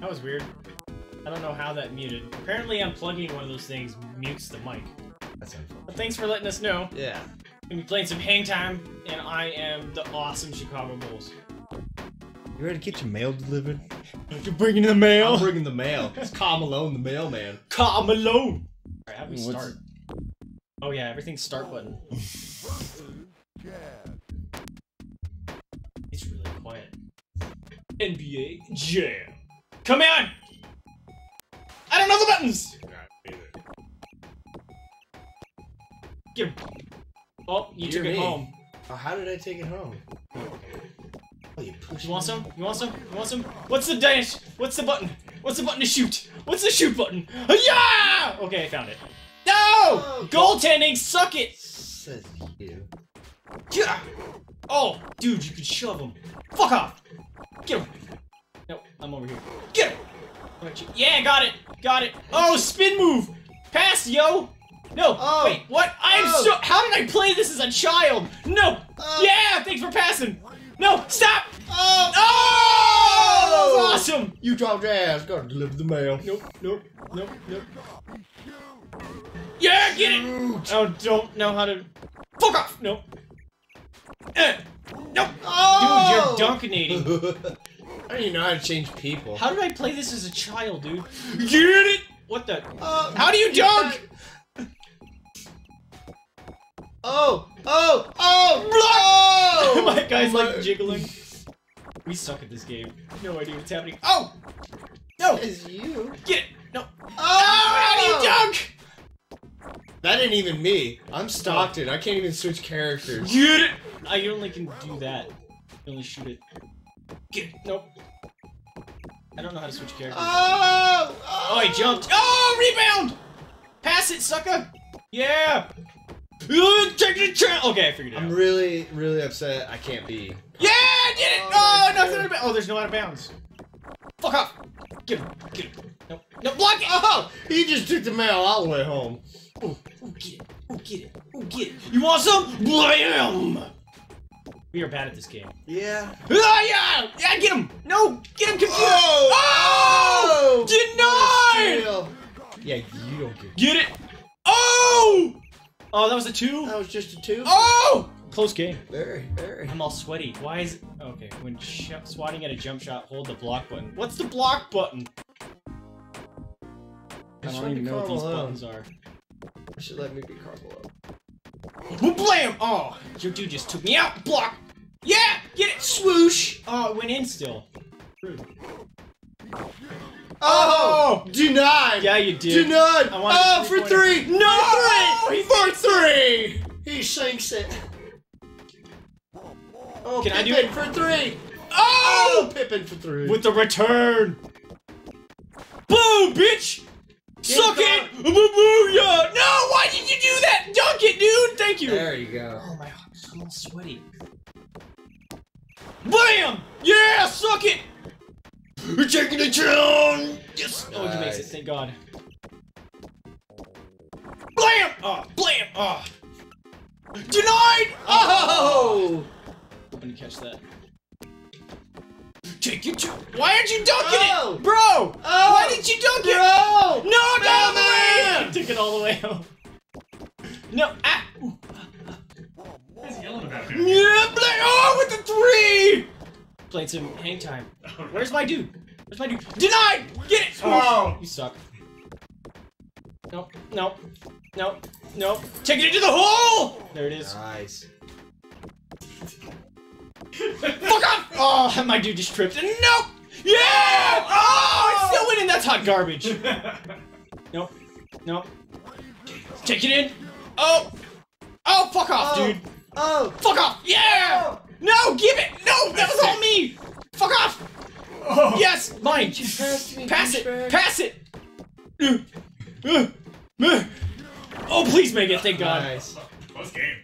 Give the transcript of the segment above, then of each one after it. That was weird. I don't know how that muted. Apparently unplugging one of those things mutes the mic. That's unfortunate. But thanks for letting us know. Yeah. We're gonna be playing some Hang Time, and I am the awesome Chicago Bulls. You ready to get your mail delivered? You're bringing the mail? I'm bringing the mail. It's Karl Malone, the mailman. Karl Malone! Alright, how do we start? Oh yeah, everything's start button. It's really quiet. NBA Jam. Come on! I don't know the buttons! Get him. Oh, you took it home. Oh, how did I take it home? Oh, you want some? You want some? You want some? What's the dash? What's the button? What's the button to shoot? What's the shoot button? Yeah! Okay, I found it. No! Oh, goaltending, suck it! Says you. Yeah! Oh, dude, you can shove him. Fuck off! Get him! No, I'm over here. Get him! Yeah, got it! Got it! Oh, spin move! Pass, yo! No! Oh. Wait, what? How did I play this as a child? No! Yeah! Thanks for passing! No! Stop! Oh! That was awesome! You dropped your ass. Gotta deliver the mail. Nope, nope, nope, nope. Yeah, get it! Oh, don't know how to... Fuck off! Nope. Nope! Oh. Dude, you're dunkinating. I don't even know how to change people. How did I play this as a child, dude? Get it! What the? How do you dunk? Oh! Oh! Oh! Block! My guy's like jiggling. We suck at this game. No idea what's happening. Oh! No! It's you. Get it! No! Oh! How do you dunk? That ain't even me. I'm Stockton. I can't even switch characters. Get it! I only can do that. I only shoot it. Get, nope. I don't know how to switch characters. Oh! Oh, I jumped. Oh, rebound! Pass it, sucker! Yeah! Check the trail! Okay, I figured it out. I'm really, really upset I can't be. Yeah, I did it! Oh, nothing out of bounds. Oh, there's no out of bounds. Fuck off! Get him, get him. Nope. No, block it! Oh! He just took the mail all the way home. Oh, get it. Oh, get it. Oh, get it. You want some? Blam! We are bad at this game. Yeah. Ah, yeah! Yeah, get him! No! Get him, computer! Oh! Oh! Denied! Yeah, you don't get it. Get it! Oh! Oh, that was a 2? That was just a 2? Oh! Close game. Very, very. I'm all sweaty. Why is... Okay, when swatting at a jump shot, hold the block button. What's the block button? I don't even know what these buttons are. I should let me be Karl Malone. Blam! Oh, your dude just took me out. Block. Yeah, get it. Swoosh. Oh, it went in still. Oh, denied. Yeah, you did. Denied. Oh, for three. No. For three. He sinks it. Oh, can I do it for three? Oh, Pippen for three. With the return. Boom, bitch. Suck it! Booyah! No! Why did you do that? Dunk it, dude! Thank you! There you go. Oh my god, I'm so sweaty. BAM! Yeah! Suck it! We're taking it down! Yes! Nice. Oh, he makes it, thank god. BLAM! Oh, BLAM! Oh! Denied! Oh! Hoping to catch that. Take your jump. Why aren't you dunking it? Bro! Why didn't you dunk it? Bro! No, I got all the way! I took it all the way home. No, ah! Ooh. What is he yelling about here? Yeah, oh, with the 3! Playing some Hang Time. Where's my dude? Where's my dude? Denied! Get it! Oh! You suck. Nope, nope, nope, nope. Take it into the hole! There it is. Nice. Fuck off! Oh, my dude just tripped. Nope! Yeah! Oh! It's still winning. That's hot garbage. Nope. Nope. Take it in. Oh! Oh, fuck off, dude. Oh! Fuck off! Yeah! Oh. No, give it! No, that was all me! Fuck off! Oh. Yes, mine. Pass it! Pass it! Oh, please make it, thank god. Nice. Close game.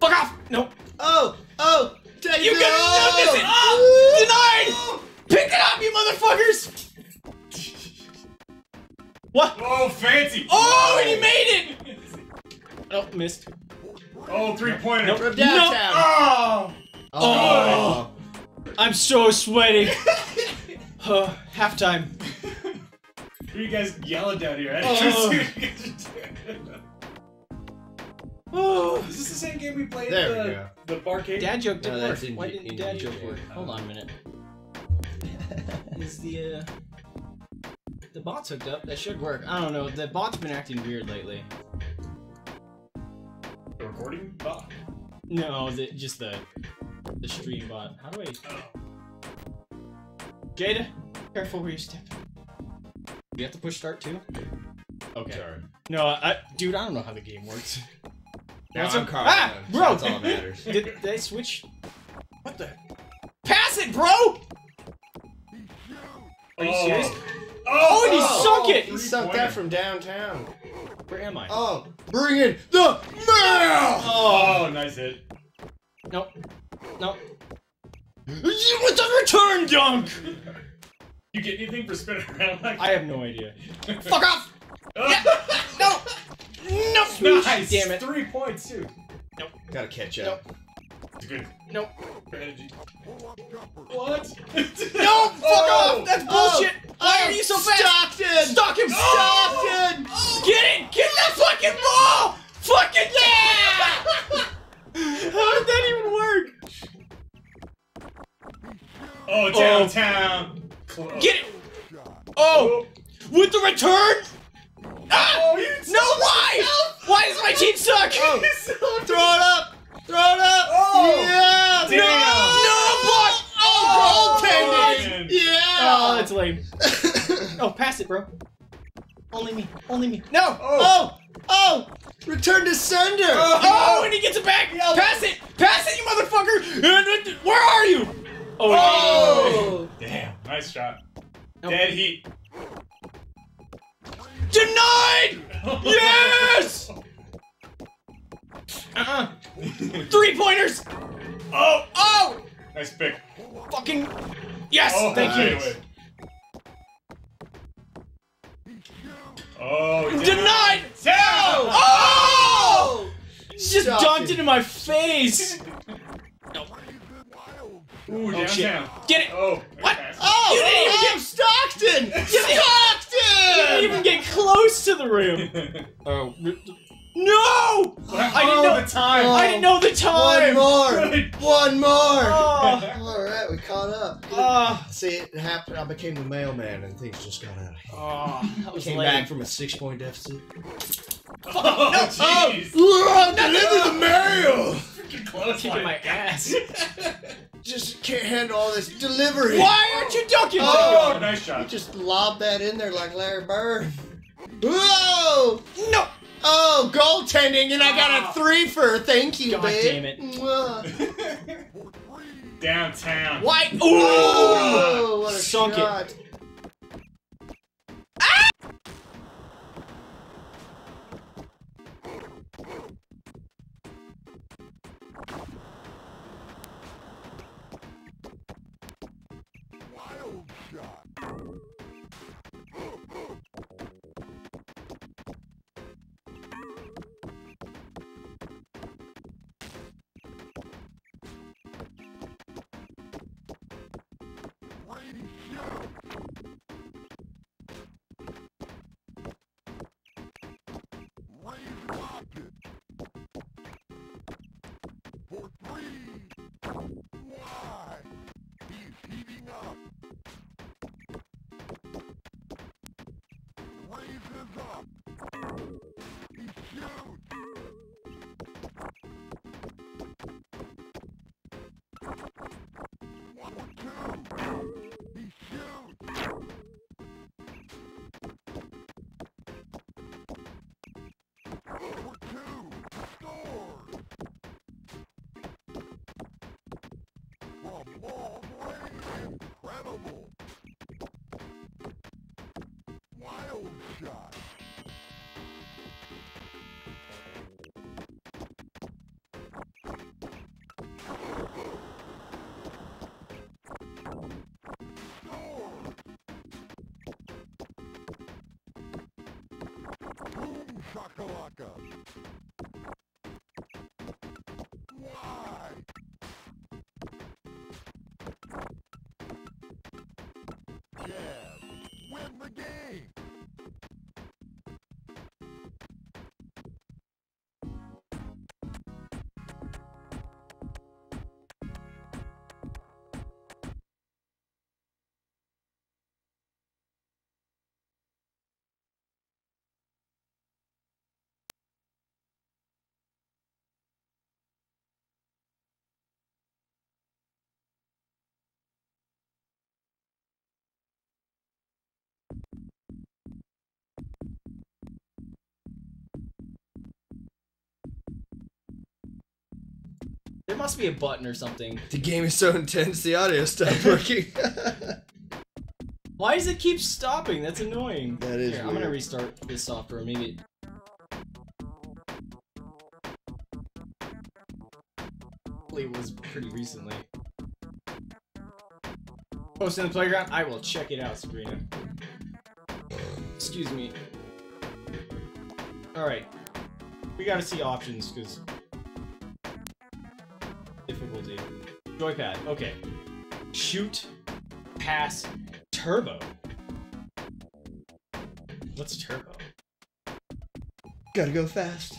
Fuck off! Nope. Oh! Oh! Take you gotta miss it! Oh! Denied! Pick it up, you motherfuckers! What? Oh, fancy! Oh, and he made it! Oh, missed. Oh, 3-pointer. Nope. From downtown. Nope. Oh. Oh. Oh. I'm so sweaty. Halftime. hear you guys yelling down here. I didn't oh, is this the same game we played at the barcade? Dad joke didn't work. Why didn't dad joke work? Hold on a minute. Is the bot's hooked up? That should work. I don't know. The bot's been acting weird lately. The recording bot? No, just the stream bot. How do I? Oh. Jada, careful where you step. You have to push start too. Okay. Sorry. No, dude, I don't know how the game works. That's a car. Ah, bro. That's all that matters. Did they switch? What the? Pass it, bro. Are you serious? Oh, and he sunk it! He sunk that from downtown. Where am I? Oh, bring in the mail! Oh, nice hit. Nope. Nope. What's a return dunk? You get anything for spinning around like that? I have no idea. Fuck off! Yeah. No! No! Nice! Damn it. 3 points, too. Nope. Gotta catch up. Nope. It's good. Nope. Strategy. What? No! Fuck off! That's bullshit! Why are you so fast? Stockton! Stock him! Stockton! Oh. Get it! Get that fucking ball! Fucking yeah! How did that even work? Oh, downtown. Oh. Get it! Oh! With the return? Ah! Oh, no! Why? Yourself? Why does my team suck? Oh. Throw it up! Throw it up! Oh! Yeah! Damn. No! Block! Oh! Goaltending! Yeah! Oh, that's lame. Oh, pass it, bro. Only me. Only me. No! Oh! Oh! Return to sender! Oh! And he gets it back! No. Pass it! Pass it, you motherfucker! Where are you? Oh! Damn. Nice shot. Nope. Dead heat. Denied! Yes! Three pointers! Oh! Oh! Nice pick. Fucking. Yes! Oh, thank you! Oh, denied! Oh! Just dunked it in my face! No. Ooh, downtown. Shit. Get it! Oh, what? Oh! You didn't even get Stockton! Stockton! You didn't even get close to the rim! Oh. No! I didn't know the time. I didn't know the time. One more. All right, we caught up. See, it happened. I became the mailman, and things just got out of hand. I came back from a 6-point deficit. Oh, no! Deliver the mail. Close to my ass. Just can't handle all this delivery. Why aren't you dunking? Oh, nice shot. You just lobbed that in there like Larry Bird. Whoa! No. Oh, goaltending, and I got a 3 for her. Thank you, babe. God damn it. Downtown. Why? Ooh! Oh, what a sunk shot. Ah! Wild shot. Incredible. Wild shot. Boom shakalaka. There must be a button or something. The game is so intense, the audio stopped working. Why does it keep stopping? That's annoying. That is. Here, weird. I'm gonna restart this software. Maybe. It was pretty recently. Post in the playground. I will check it out, Sabrina. Excuse me. All right, we gotta see options because. Difficulty. Joypad, okay. Shoot, pass, turbo. What's turbo? Gotta go fast.